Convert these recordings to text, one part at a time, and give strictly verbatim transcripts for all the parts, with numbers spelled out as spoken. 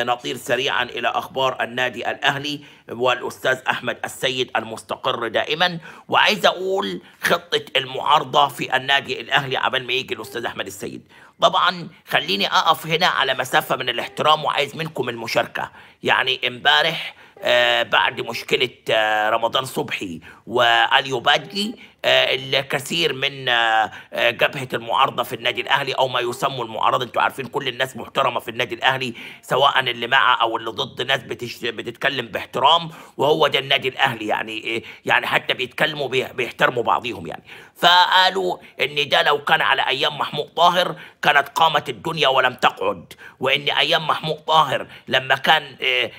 نطير سريعا إلى أخبار النادي الأهلي والأستاذ أحمد السيد المستقر دائما. وعايز أقول خطة المعارضة في النادي الأهلي عبال ما يجي الأستاذ أحمد السيد. طبعا خليني أقف هنا على مسافة من الاحترام وعايز منكم المشاركة. يعني امبارح آه بعد مشكلة آه رمضان صبحي وأليو بادجي آه الكثير من آه جبهة المعارضة في النادي الأهلي أو ما يسمى المعارضة، أنتوا عارفين كل الناس محترمة في النادي الأهلي سواء اللي مع أو اللي ضد، ناس بتش... بتتكلم باحترام، وهو ده النادي الأهلي. يعني يعني حتى بيتكلموا بي... بيحترموا بعضهم يعني. فقالوا إن ده لو كان على أيام محمود طاهر كانت قامت الدنيا ولم تقعد، وإن أيام محمود طاهر لما كان آه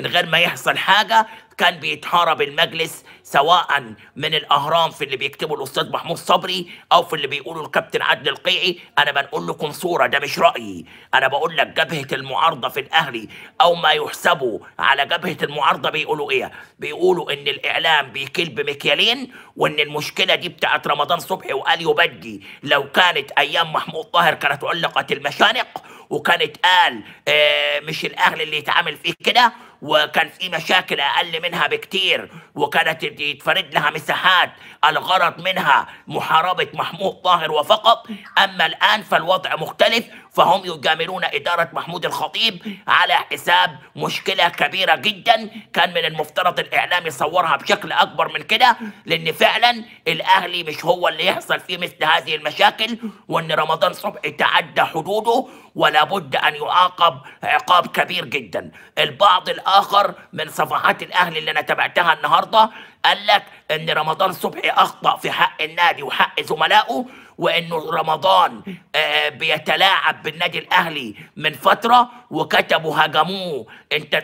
من غير ما يحصل حاجة كان بيتحارب المجلس سواء من الاهرام في اللي بيكتبه الاستاذ محمود صبري او في اللي بيقوله الكابتن عادل القيعي. انا بنقول لكم صوره، ده مش رايي، انا بقول لك جبهه المعارضه في الاهلي او ما يحسبوا على جبهه المعارضه بيقولوا ايه؟ بيقولوا ان الاعلام بيكيل بمكيالين، وان المشكله دي بتاعت رمضان صبحي واليو بدي لو كانت ايام محمود طاهر كانت علقت المشانق، وكانت قال آه مش الاهلي اللي يتعامل فيه كده، وكان في مشاكل اقل منها بكتير، وكانت يتفرد لها مساحات الغرض منها محاربه محمود طاهر وفقط. اما الان فالوضع مختلف، فهم يجاملون اداره محمود الخطيب على حساب مشكله كبيره جدا كان من المفترض الاعلام يصورها بشكل اكبر من كده، لان فعلا الاهلي مش هو اللي يحصل فيه مثل هذه المشاكل، وان رمضان صبحي تعدى حدوده ولا بد ان يعاقب عقاب كبير جدا. البعض اخر من صفحات الاهلي اللي انا تابعتها النهارده قال لك ان رمضان صبحي اخطا في حق النادي وحق زملائه، وانه رمضان آه بيتلاعب بالنادي الاهلي من فتره، وكتبوا هاجموه انت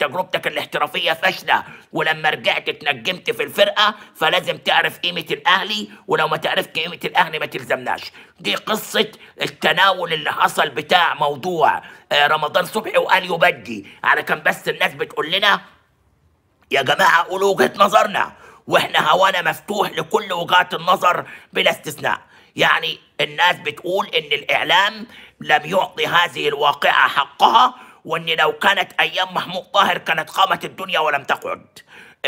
تجربتك الاحترافيه فاشله، ولما رجعت اتنجمت في الفرقه، فلازم تعرف قيمه الاهلي، ولو ما تعرفش قيمه الاهلي ما تلزمناش. دي قصه التناول اللي حصل بتاع موضوع آه رمضان صبحي واليو بدي، على كان بس الناس بتقول لنا يا جماعه قولوا وجهه نظرنا، واحنا هوانا مفتوح لكل وجهات النظر بلا استثناء. يعني الناس بتقول ان الاعلام لم يعطي هذه الواقعة حقها، وان لو كانت ايام محمود طاهر كانت قامت الدنيا ولم تقعد.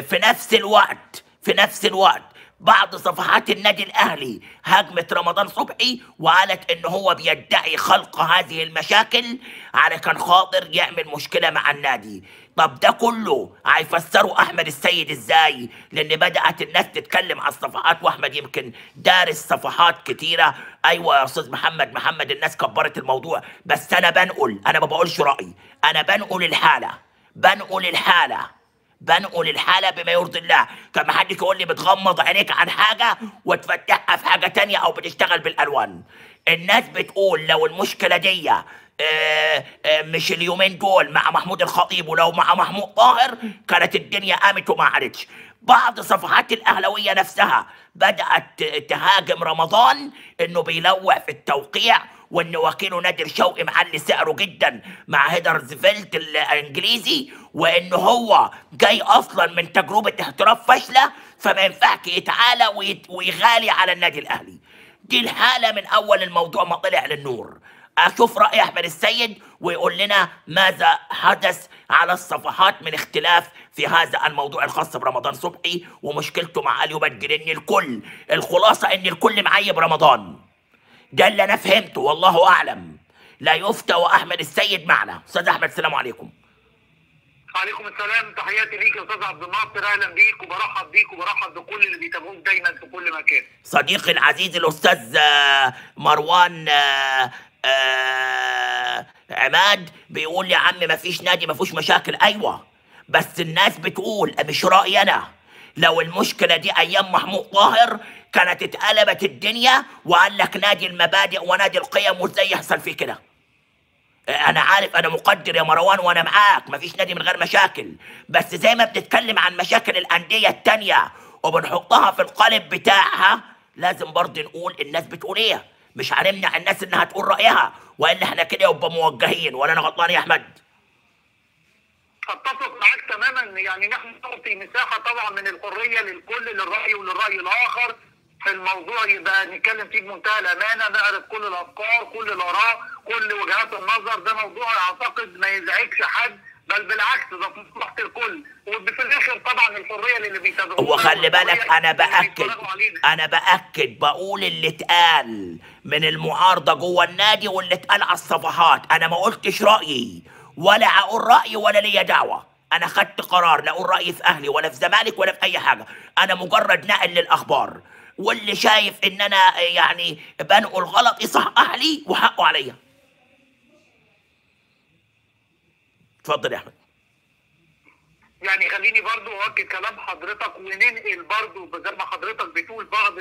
في نفس الوقت في نفس الوقت بعض صفحات النادي الاهلي هاجمت رمضان صبحي وقالت ان هو بيدعي خلق هذه المشاكل على كان خاطر يعمل مشكله مع النادي. طب ده كله هيفسره احمد السيد ازاي؟ لان بدات الناس تتكلم على الصفحات، واحمد يمكن دارس صفحات كتيره. ايوه يا استاذ محمد محمد الناس كبرت الموضوع، بس انا بنقل، انا ما بقولش رايي، انا بنقل الحاله بنقل الحاله بنقل الحالة بما يرضي الله. كان ما حدش يقول لي بتغمض عينيك عن حاجة وتفتحها في حاجة تانية أو بتشتغل بالألوان. الناس بتقول لو المشكلة دي آآ آآ مش اليومين دول مع محمود الخطيب، ولو مع محمود طاهر كانت الدنيا قامت وما عادتش. بعض صفحات الأهلاوية نفسها بدأت تهاجم رمضان إنه بيلوح في التوقيع، وان وكيله نادر شوقي معلي سعره جدا مع هيدرزفيلد الانجليزي، وان هو جاي اصلا من تجربه احتراف فاشله، فما ينفعش يتعالى ويغالي على النادي الاهلي. دي الحاله من اول الموضوع ما طلع للنور. اشوف راي احمد السيد ويقول لنا ماذا حدث على الصفحات من اختلاف في هذا الموضوع الخاص برمضان صبحي ومشكلته مع اليو بدجي. ان الكل الخلاصه ان الكل معيب رمضان، ده اللي انا فهمته والله اعلم. لا يفتى واحمد السيد معنا. استاذ احمد السلام عليكم. وعليكم السلام، تحياتي ليك يا استاذ عبد الناصر، اهلا بيك وبرحب بيك وبرحب بكل اللي بيتابعوك دايما في كل مكان. صديقي العزيز الاستاذ مروان عماد بيقول يا عم ما فيش نادي ما فيهوش مشاكل. ايوه بس الناس بتقول، مش رايي انا، لو المشكلة دي أيام محمود طاهر كانت اتقلبت الدنيا وقال لك نادي المبادئ ونادي القيم، وازاي يحصل فيه كده؟ أنا عارف، أنا مقدر يا مروان وأنا معاك، مفيش نادي من غير مشاكل، بس زي ما بتتكلم عن مشاكل الأندية التانية وبنحطها في القالب بتاعها، لازم برضه نقول الناس بتقول إيه، مش هنمنع الناس إنها تقول رأيها، وإلا إحنا كده يبقى موجهين، ولا أنا غلطان يا أحمد؟ اتفق معاك تماما، يعني نحن نعطي مساحه طبعا من الحريه للكل، للراي وللراي الاخر، الموضوع يبقى نتكلم فيه بمنتهى الامانه، نعرض كل الافكار، كل الاراء، كل وجهات النظر. ده موضوع اعتقد ما يزعجش حد، بل بالعكس ده في مصلحه الكل، وفي الاخر طبعا الحريه للي بيتابعونا. وخلي بالك انا باكد انا باكد بقول اللي اتقال من المعارضه جوه النادي واللي اتقال على الصفحات، انا ما قلتش رايي ولا اقول رايي ولا ليا دعوه. أنا خدت قرار لا أقول رأيي في أهلي ولا في زمالك ولا في أي حاجة، أنا مجرد ناقل للأخبار، واللي شايف إن أنا يعني بنقل غلط يصحح لي وحقه عليا. اتفضل يا أحمد. يعني خليني برضو أؤكد كلام حضرتك وننقل برضو زي ما حضرتك بتقول بعض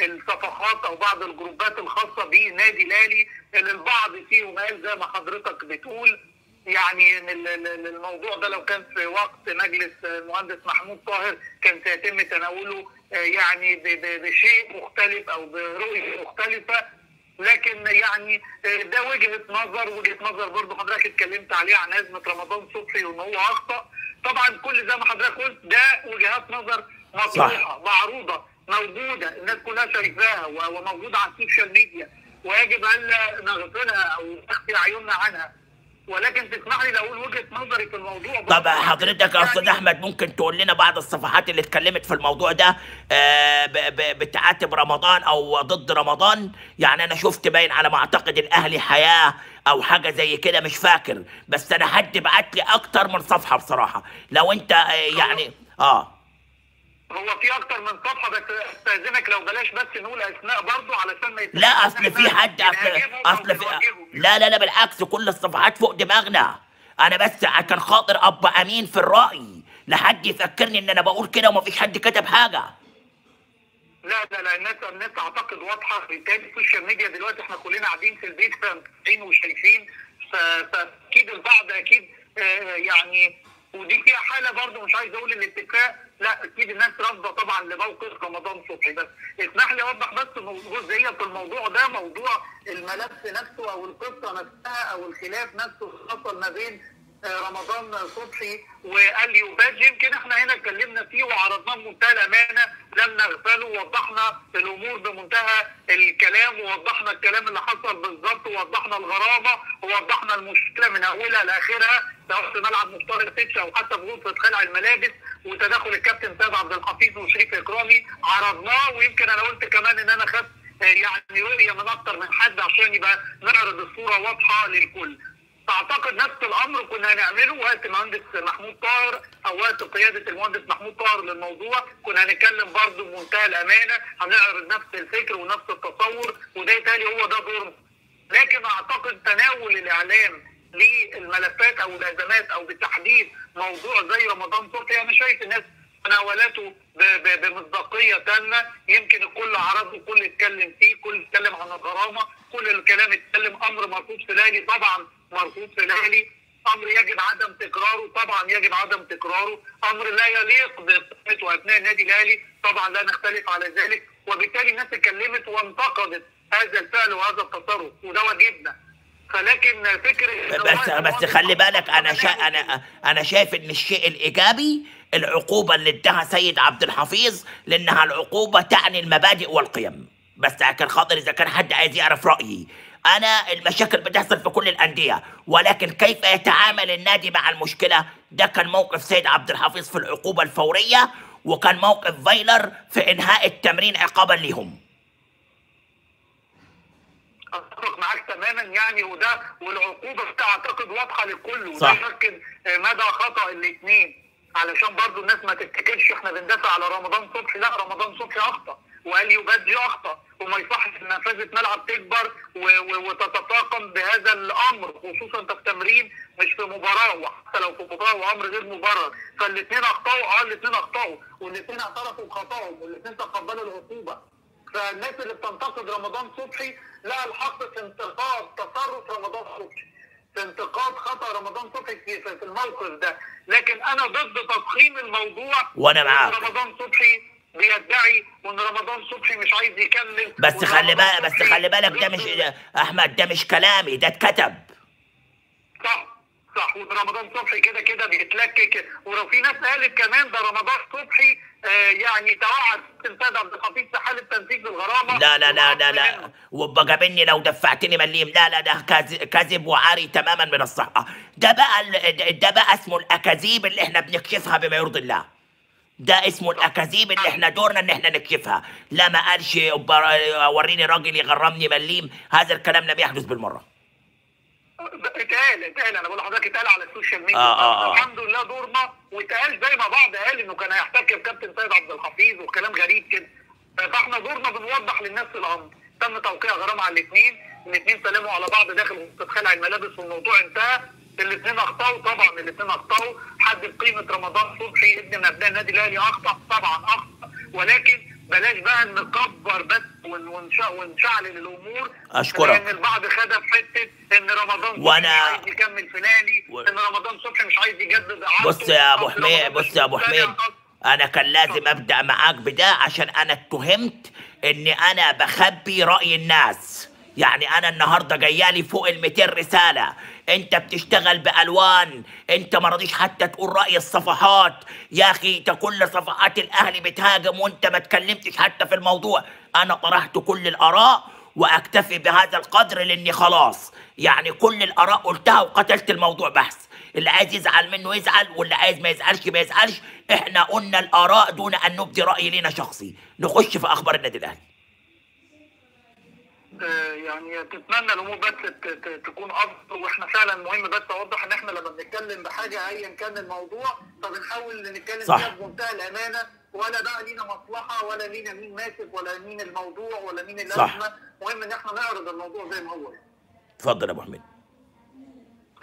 الصفحات أو بعض الجروبات الخاصة بنادي الأهلي اللي البعض فيهم قال زي ما حضرتك بتقول. يعني الموضوع ده لو كان في وقت مجلس المهندس محمود طاهر كان سيتم تناوله يعني بشيء مختلف او برؤيه مختلفه، لكن يعني ده وجهه نظر. وجهه نظر برضه حضرتك اتكلمت عليها عن أزمة رمضان صبحي وان هو اخطا. طبعا كل زي ما حضرتك قلت ده وجهات نظر مطروحه معروضه موجوده، الناس كلها شايفاها وموجوده على السوشيال ميديا، ويجب الا نغفلها او نخفي عيوننا عنها. ولكن تسمح لي لو اقول وجهه نظري في الموضوع. طب حضرتك يا استاذ احمد ممكن تقول لنا بعض الصفحات اللي اتكلمت في الموضوع ده بتعاتب رمضان او ضد رمضان؟ يعني انا شفت باين على ما اعتقد الاهلي حياه او حاجه زي كده، مش فاكر، بس انا حد بعت لي اكتر من صفحه بصراحه. لو انت يعني اه هو في اكتر من صفحه، بس استاذنك لو بلاش بس نقول اسماء برضه علشان ما لا اصل في حد اصل اصل في لا لا لا بالعكس، كل الصفحات فوق دماغنا. انا بس كان خاطر ابقى امين في الراي، لحد يفكرني ان انا بقول كده ومفيش حد كتب حاجه. لا لا لا الناس الناس اعتقد واضحه. بالتالي السوشيال ميديا دلوقتي احنا كلنا قاعدين في البيت فمتابعين وشايفين، فاكيد البعض اكيد آه يعني، ودي فيها حاله برضه مش عايز اقول الاتفاق، لا اكيد الناس رافضه طبعا لموقف رمضان صبحي. بس اسمح لي اوضح بس جزئيه في الموضوع ده، موضوع الملف نفسه او القصه نفسها او الخلاف نفسه اللي حصل ما بين رمضان صبحي والي وباج. يمكن احنا هنا اتكلمنا فيه وعرضناه بمنتهى الامانه، لم نغفله، ووضحنا الامور بمنتهى الكلام، ووضحنا الكلام اللي حصل بالظبط، ووضحنا الغرابه، ووضحنا المشكله من اولها لاخرها، سواء في ملعب مختار التتش او حتى في غرفه خلع الملابس وتدخل الكابتن سيد عبد الحفيظ وشريف اكرامي. عرضناه، ويمكن انا قلت كمان ان انا خدت يعني رؤيه من اكتر من حد عشان يبقى نعرض الصوره واضحه للكل. فاعتقد نفس الامر كنا هنعمله وقت المهندس محمود طاهر او وقت قياده المهندس محمود طاهر للموضوع، كنا هنتكلم برضه بمنتهى الامانه، هنعرض نفس الفكر ونفس التصور، وده تالي هو ده دورنا. لكن اعتقد تناول الاعلام للملفات او الازمات او بالتحديد موضوع زي رمضان صبحي انا شايف الناس تناولته بمصداقيه تامه. يمكن الكل عرضه، كل اتكلم فيه، كل اتكلم عن الغرامه، كل الكلام اتكلم. امر مرفوض في الاهلي طبعا، مرفوض في الاهلي، امر يجب عدم تكراره طبعا يجب عدم تكراره، امر لا يليق بقيمه وابناء النادي الاهلي طبعا لا نختلف على ذلك. وبالتالي الناس اتكلمت وانتقدت هذا الفعل وهذا التصرف، وده واجبنا. فلكن فكره بس بس خلي بالك انا شا... انا انا شايف ان الشيء الايجابي العقوبه اللي اداها سيد عبد الحفيظ، لانها العقوبه تعني المبادئ والقيم. بس كان خاطر اذا كان حد عايز يعرف رايي انا، المشاكل بتحصل في كل الانديه، ولكن كيف يتعامل النادي مع المشكله؟ ده كان موقف سيد عبد الحفيظ في العقوبه الفوريه، وكان موقف فايلر في انهاء التمرين عقابا ليهم. اتفق معاك تماما يعني، وده والعقوبه اعتقد واضحه للكل، وده يؤكد مدى خطا الاثنين، علشان برضو الناس ما تفتكرش احنا بندافع على رمضان صبحي. لا، رمضان صبحي اخطا وقال يبدي اخطا، وما يصحش نفاذه ملعب تكبر وتتطاقم بهذا الامر، خصوصا في التمرين مش في مباراه، وحتى لو في مباراه وامر غير مبرر. فالاثنين اخطاوا، اه الاثنين اخطاوا، والاثنين اعترفوا بخطاهم، والاثنين تقبلوا العقوبه. فالناس اللي بتنتقد رمضان صبحي لها الحق في انتقاد تصرف رمضان صبحي، في انتقاد خطأ رمضان صبحي في الموقف ده. لكن انا ضد تضخيم الموضوع، وانا معاك رمضان صبحي بيدعي وان رمضان صبحي مش عايز يكمل. بس خلي بالك بس خلي بالك ده مش احمد، ده مش كلامي، ده اتكتب. صح صح وده رمضان صبحي كده كده بيتلكك. ولو في ناس قالت كمان ده رمضان صبحي آه يعني توعد السيد عبد الحفيظ بحاله تنفيذ الغرامه. لا لا لا لا لا وابقى جابني لو دفعتني مليم. لا لا ده كذب وعري تماما من الصحه. ده بقى ده بقى اسمه الاكاذيب اللي احنا بنكشفها بما يرضي الله. ده اسمه الاكاذيب اللي احنا دورنا ان احنا نكشفها. لا ما قالش وريني راجل يغرمني مليم، هذا الكلام لم يحدث بالمره. اتقال اتقال انا بقول لحضرتك اتقال على السوشيال ميديا. آه آه آه. الحمد لله دورنا واتقال زي ما بعض قال انه كان هيحتكر كابتن سيد عبد الحفيظ وكلام غريب كده. فاحنا دورنا بنوضح للناس الامر. تم توقيع غرامه على الاثنين، الاثنين سلموا على بعض داخل مستشفى خلع الملابس والموضوع انتهى. الاثنين اخطاوا طبعا، الاثنين اخطاوا. حد بقيمه رمضان صبحي ابن من ابناء النادي الاهلي اخطا طبعا اخطا، ولكن بلاش بقى نكبر بس ونشعل الامور. اشكرك. لان البعض خدها في حته ان رمضان صبحي وانا عايز يكمل في الاهلي، و... ان رمضان صبحي مش عايز يجدد اعارته. بص يا ابو حميد، بص يا ابو حميد انا كان لازم ابدا معاك بده عشان انا اتهمت اني انا بخبي راي الناس. يعني انا النهارده جايالي فوق ال مئتين رساله، انت بتشتغل بالوان، انت ما رضيش حتى تقول راي الصفحات. يا اخي انت كل صفحات الاهلي بتهاجم وانت ما اتكلمتش حتى في الموضوع. انا طرحت كل الاراء واكتفي بهذا القدر لاني خلاص يعني كل الاراء قلتها وقتلت الموضوع بحث. اللي عايز يزعل منه يزعل واللي عايز ما يزعلش ما يزعلش. احنا قلنا الاراء دون ان نبدي راي لينا شخصي. نخش في اخبار النادي الاهلي. يعني تتمنى الامور بس تكون افضل. واحنا فعلا مهم بس اوضح ان احنا لما بنتكلم بحاجه ايا كان الموضوع فبنحاول نتكلم فيها بمنتهى الامانه، ولا بقى لينا مصلحه ولا لينا مين ماسك ولا مين الموضوع ولا مين الازمه. مهم ان احنا نعرض الموضوع زي ما هو. اتفضل يا ابو حميد.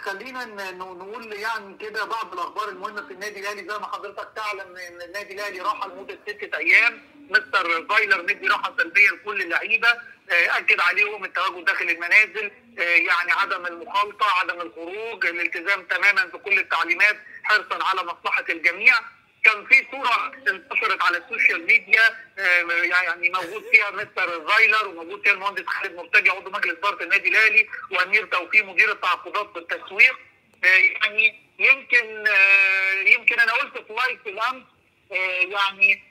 خلينا نقول يعني كده بعض الاخبار المهمه في النادي الاهلي. زي ما حضرتك تعلم ان النادي الاهلي راح لمده ست ايام، مستر فايلر مدي راحه سلبيه لكل اللعيبه، اكد عليهم التواجد داخل المنازل، يعني عدم المخالطه، عدم الخروج، الالتزام تماما بكل التعليمات حرصا على مصلحه الجميع. كان في صوره انتشرت على السوشيال ميديا يعني موجود فيها مستر زايلر وموجود فيها المهندس خالد مرتجي عضو مجلس اداره النادي الاهلي وامير توفيق مدير التعاقدات والتسويق. يعني يمكن يمكن انا قلت في لايف الامس يعني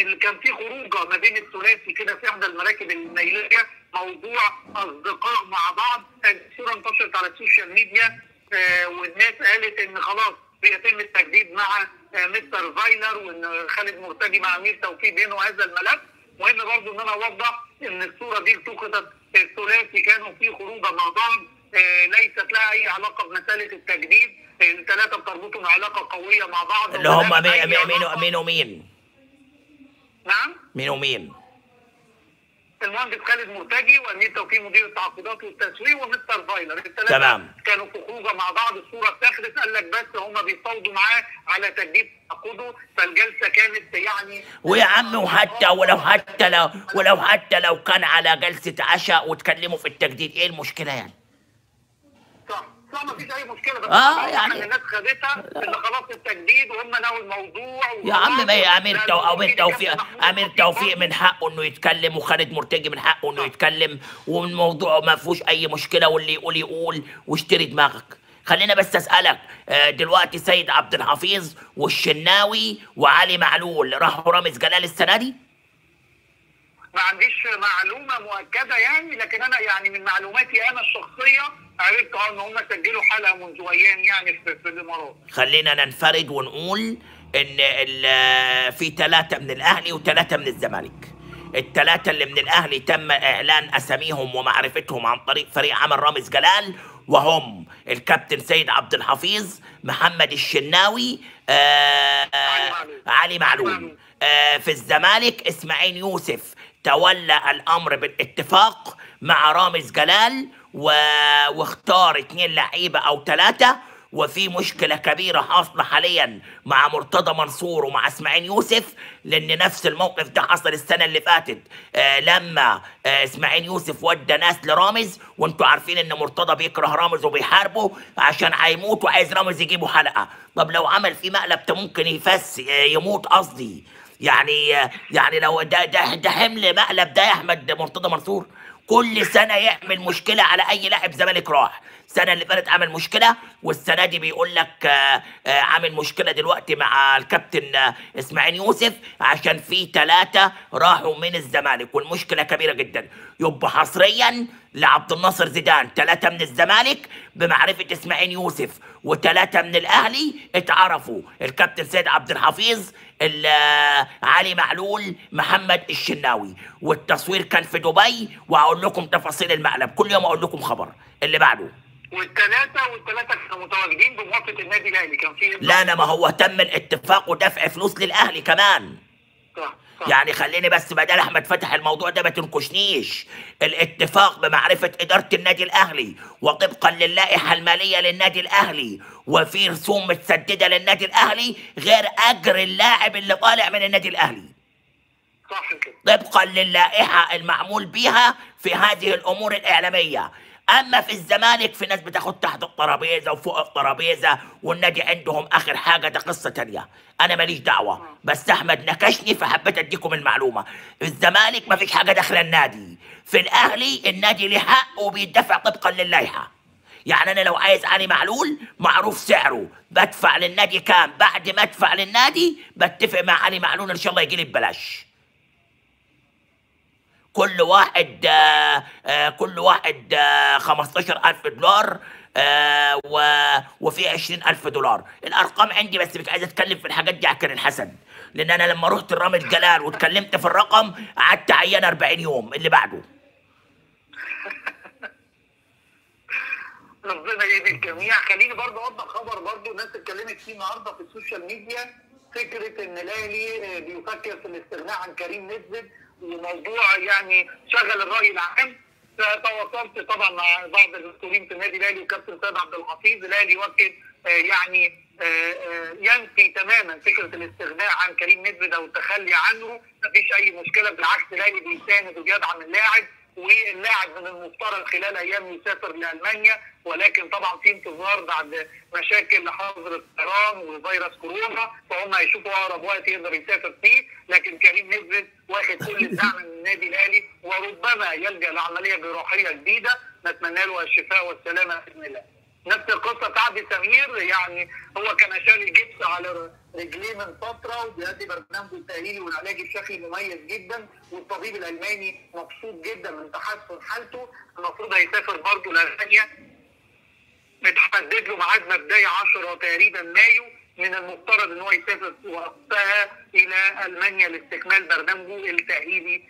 ان كان في خروجه ما بين الثلاثي كده في احدى المراكب النيليه، موضوع اصدقاء مع بعض. الصوره انتشرت على السوشيال ميديا والناس قالت ان خلاص بيتم التجديد مع مستر فايلر وان خالد مرتجي مع امير توفيق بينه هذا الملف. مهم برضه ان انا اوضح ان الصوره دي التقطت الثلاثي كانوا في خروجه مع بعض ليست لها اي علاقه بمساله التجديد. الثلاثه بتربطهم علاقه قويه مع بعض اللي هم مين مين ومين؟ نعم؟ مين ومين؟ المهندس خالد مرتجي وامير توفيق مدير التعاقدات والتسويق ومستر فايلر، الثلاثه كانوا في خروجه مع بعض. الصوره اتاخدت قال لك بس هم بيفاوضوا معاه على تجديد تعاقده، فالجلسه كانت يعني ويا عم وحتى ولو حتى لو ولو حتى لو كان على جلسه عشاء واتكلموا في التجديد، ايه المشكله يعني؟ صح صح مفيش اي مشكله بس اه يعني الناس خدتها ان خلاص التجديد وهم ناوي الموضوع. يا عم ما هي امير توفيق امير توفيق من حقه انه يتكلم وخالد مرتجي من حقه انه يتكلم والموضوع ما فيهوش اي مشكله واللي يقول يقول واشتري دماغك. خلينا بس اسالك دلوقتي سيد عبد الحفيظ والشناوي وعلي معلول راحوا رامز جلال السنه دي؟ ما عنديش معلومه مؤكده يعني، لكن انا يعني من معلوماتي انا الشخصيه عرفت اه ان هم سجلوا حلقه منذ ايام يعني في الامارات. خلينا ننفرد ونقول ان في ثلاثه من الاهلي وثلاثه من الزمالك. الثلاثه اللي من الاهلي تم اعلان اساميهم ومعرفتهم عن طريق فريق عمل رامز جلال، وهم الكابتن سيد عبد الحفيظ، محمد الشناوي، آآ آآ علي معلول. في الزمالك اسماعيل يوسف تولى الامر بالاتفاق مع رامز جلال و... واختار اتنين لعيبه او ثلاثه، وفي مشكله كبيره حاصله حاليا مع مرتضى منصور ومع اسماعيل يوسف لان نفس الموقف ده حصل السنه اللي فاتت آه لما آه اسماعيل يوسف ودى ناس لرامز، وانتوا عارفين ان مرتضى بيكره رامز وبيحاربه عشان هيموت وعايز رامز يجيبه حلقه. طب لو عمل فيه مقلب ده ممكن يفس آه يموت قصدي يعني آه يعني لو ده ده ده حمل مقلب ده يا احمد مرتضى منصور كل سنه يعمل مشكله على اي لاعب زمالك راح. السنه اللي فاتت عمل مشكله والسنه دي بيقول لك عامل مشكله دلوقتي مع الكابتن اسماعيل يوسف عشان في ثلاثه راحوا من الزمالك والمشكله كبيره جدا. يبقى حصريا لعبد الناصر زيدان ثلاثه من الزمالك بمعرفه اسماعيل يوسف وثلاثه من الاهلي اتعرفوا، الكابتن سيد عبد الحفيظ، علي معلول، محمد الشناوي. والتصوير كان في دبي وهقول لكم تفاصيل المقلب، كل يوم اقول لكم خبر. اللي بعده والثلاثه والثلاثه كانوا متواجدين بموافقه النادي الاهلي، كان في لا لا ما هو تم الاتفاق ودفع فلوس للاهلي كمان. صح صح. يعني خليني بس بدل احمد فتح الموضوع ده ما تنكشنيش. الاتفاق بمعرفه اداره النادي الاهلي وطبقا للائحه الماليه للنادي الاهلي وفي رسوم متسدده للنادي الاهلي غير اجر اللاعب اللي طالع من النادي الاهلي. صح كده. طبقا للائحه المعمول بيها في هذه الامور الاعلاميه. اما في الزمالك في ناس بتاخد تحت الترابيزه وفوق الترابيزه والنادي عندهم اخر حاجه، ده قصه ثانيه انا ماليش دعوه، بس احمد نكشني فحبيت اديكم المعلومه. الزمالك مفيش حاجه داخله النادي، في الاهلي النادي له حق وبيدفع طبقا للائحه. يعني انا لو عايز علي معلول معروف سعره بدفع للنادي كام، بعد ما ادفع للنادي بتفق مع علي معلول ان شاء الله يجي لي ببلاش. كل واحد آآ آآ كل واحد خمستاشر ألف دولار وفي عشرين ألف دولار. الارقام عندي بس مش عايز اتكلم في الحاجات دي. عكر الحسن لان انا لما رحت الرامي الجلال واتكلمت في الرقم قعدت عيان أربعين يوم. اللي بعده ربنا يهدي الجميع. خليني برضه اوضح خبر برضه الناس اتكلمت فيه النهارده في السوشيال ميديا، فكره ان الاهلي بيفكر في الاستغناء عن كريم نزل، وموضوع يعني شغل الراي العام. فتواصلت طبعا مع بعض المسؤولين في النادي الاهلي وكابتن سيد عبد الحفيظ. الاهلي يؤكد يعني ينفي تماما فكره الاستغناء عن كريم نزل او التخلي عنه، مفيش اي مشكله، بالعكس الاهلي بيساند وبيدعم اللاعب، واللاعب من المفترض خلال ايام يسافر لالمانيا، ولكن طبعا في انتظار بعد مشاكل حظر الطيران وفيروس كورونا، فهم هيشوفوا اقرب وقت يقدر يسافر فيه. لكن كريم نزل واخد كل الدعم من النادي الاهلي وربما يلجا لعمليه جراحيه جديده، نتمنى له الشفاء والسلامه باذن الله. نفس القصه تعدي سمير، يعني هو كان شاري جبس على رجليه من فتره وبيأدي برنامجه التأهيلي والعلاجي بشكل مميز جدا، والطبيب الالماني مبسوط جدا من تحسن حالته. المفروض هيسافر برضه لالمانيا، اتحدد له ميعاد مبدئي عشرة تقريبا مايو، من المفترض ان هو يسافر وقتها الى المانيا لاستكمال برنامجه التأهيلي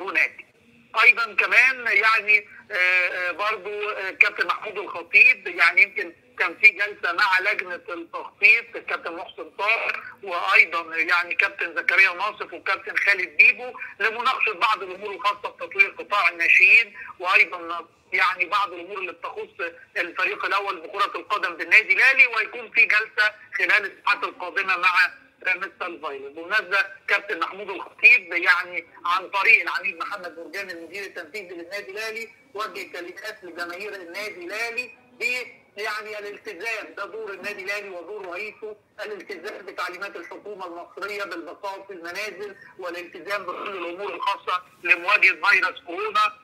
هناك. ايضا كمان يعني برضه كابتن محمود الخطيب، يعني يمكن كان في جلسه مع لجنه التخطيط الكابتن محسن طاهر وايضا يعني كابتن زكريا ناصف وكابتن خالد بيبو لمناقشه بعض الامور الخاصه بتطوير قطاع الناشئين، وايضا يعني بعض الامور اللي بتخص الفريق الاول بكره القدم بالنادي الاهلي، ويكون في جلسه خلال الساعات القادمه مع مستر فايلر. بالمناسبه كابتن محمود الخطيب يعني عن طريق العميد محمد مرجان المدير التنفيذي للنادي الاهلي وجه كلمات لجماهير النادي الاهلي ب يعني الالتزام، ده دور النادي الاهلي ودور رئيسه، الالتزام بتعليمات الحكومه المصريه بالبقاء في المنازل والالتزام بكل الامور الخاصه لمواجهه فيروس كورونا،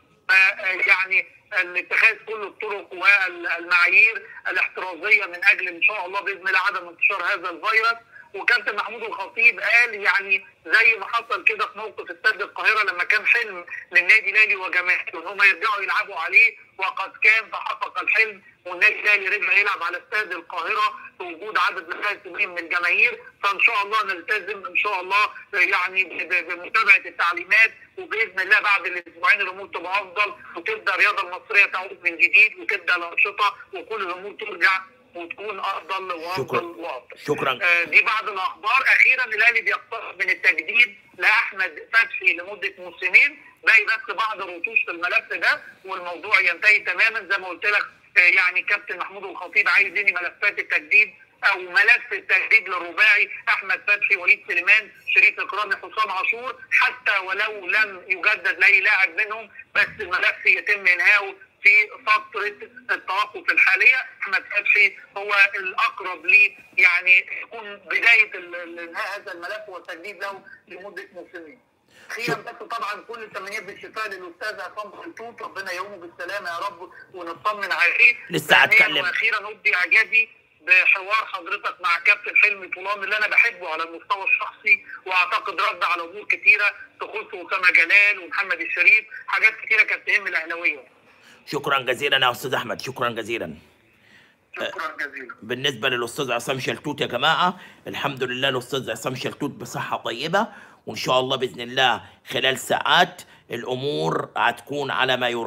يعني اتخاذ كل الطرق والمعايير الاحترازيه من اجل ان شاء الله باذن الله عدم انتشار هذا الفيروس. وكابتن محمود الخطيب قال يعني زي ما حصل كده في موقف استاد القاهره لما كان حلم للنادي الاهلي وجماهيره ان هم يرجعوا يلعبوا عليه، وقد كان فحقق الحلم والنادي الاهلي رجع يلعب على استاد القاهره بوجود عدد لا يسمى من الجماهير. فان شاء الله نلتزم ان شاء الله يعني بمتابعه التعليمات، وباذن الله بعد الاسبوعين الامور تبقى افضل وتبدا الرياضه المصريه تعود من جديد وتبدا الانشطه وكل الامور ترجع وتكون افضل وافضل وافضل. شكرا. آه دي بعض الاخبار. اخيرا الاهلي بيقترب من التجديد لاحمد فتحي لمده موسمين، باقي بس بعض الرتوش في الملف ده والموضوع ينتهي تماما. زي ما قلت لك آه يعني كابتن محمود الخطيب عايز ينهي ملفات التجديد او ملف التجديد للرباعي احمد فتحي، وليد سليمان، شريف اكرامي، حسام عاشور، حتى ولو لم يجدد لاي لاعب منهم، بس الملف يتم انهائه في فترة التوقف الحالية. أحمد فتحي هو الأقرب ليه يعني يكون بداية انهاء هذا الملف والتجديد له لمدة موسمين. خيرا بس طبعا كل التمنيات بالشفاء للاستاذ عصام خلطوط، ربنا يقومه بالسلامه يا رب ونطمن عليه. لسه هتكلم. واخيرا ابدي اعجابي بحوار حضرتك مع كابتن حلمي طولان اللي انا بحبه على المستوى الشخصي، واعتقد رد على امور كثيره تخص اسامه جلال ومحمد الشريف، حاجات كثيره كانت تهم الاهلاويه. شكرا جزيلا يا استاذ احمد، شكرا جزيلا. شكرا جزيلا. بالنسبه للاستاذ عصام شلتوت يا جماعه، الحمد لله الاستاذ عصام شلتوت بصحه طيبه، وان شاء الله باذن الله خلال ساعات الامور هتكون على ما يرام.